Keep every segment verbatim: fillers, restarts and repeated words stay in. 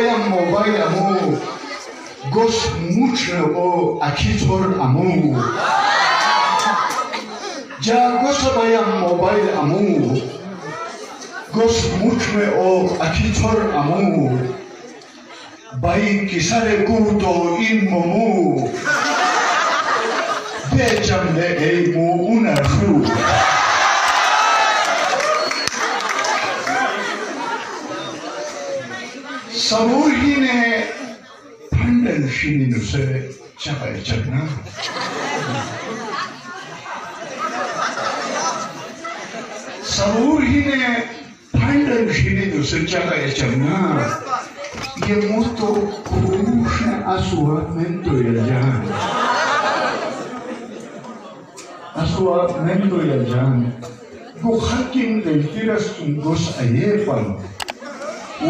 بایم موبایلمو گفت موچنه او اکیتور امو جا گفت بایم موبایلمو گفت موچنه او اکیتور امو با این کسر گود و این مومو بیچم ده ای مو اون خرو Saburgine pandan shini nuse chapai chakna. Saburgine pandan shini nuse chapai chakna. Ye moto kurushna asua mento yaljan. Asua mento yaljan. Bukhakin deltiras tungos ayefan.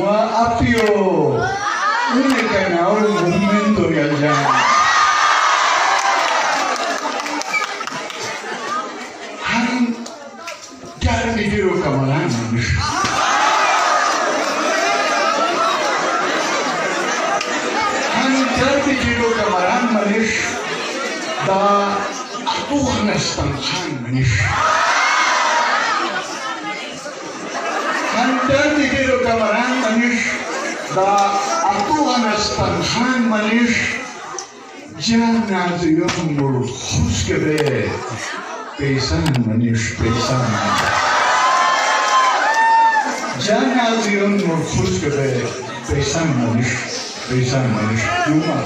Wa apio une canal momento viajar han dar mi diro camaran han dar mi diro camaran manish da atuhna stancan manish Dar de giro camaran manish, da atuanas panhan manish, jana ziyomul huskebe, peisan manish peisan, jana ziyomul huskebe, peisan manish peisan manish, yuma.